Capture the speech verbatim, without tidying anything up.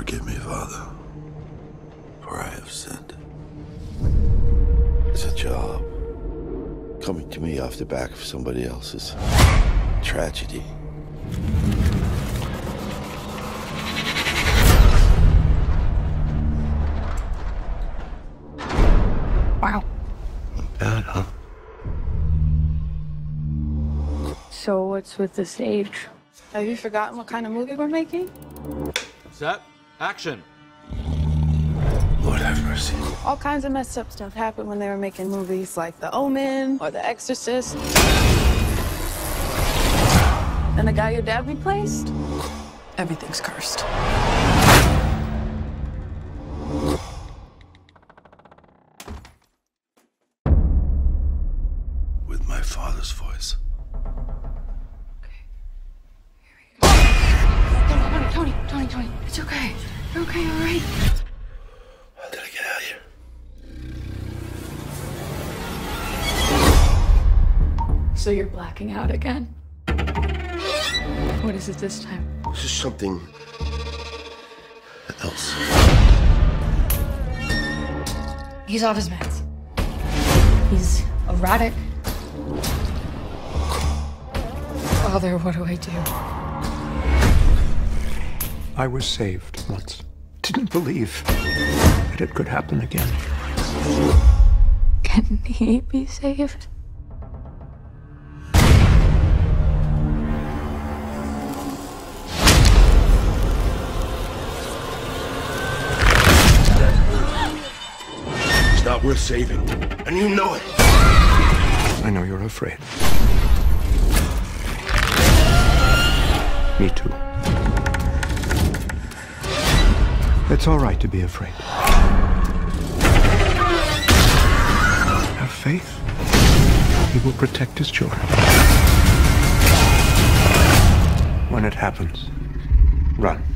Forgive me, Father, for I have sinned. It's a job. Coming to me off the back of somebody else's tragedy. Wow. Not bad, huh? So what's with this age? Have you forgotten what kind of movie we're making? Set, action. Lord have mercy. All kinds of messed up stuff happened when they were making movies like The Omen or The Exorcist. And the guy your dad replaced? Everything's cursed. With my father's voice. Tony, Tony, Tony, it's okay. You're okay, all right? How did I get out of here? So you're blacking out again? What is it this time? This is something else. He's off his meds. He's erratic. Father, what do I do? I was saved once. Didn't believe that it could happen again. Can he be saved? It's not worth saving, and you know it. I know you're afraid. Me too. It's all right to be afraid. Have faith. He will protect his children. When it happens, run.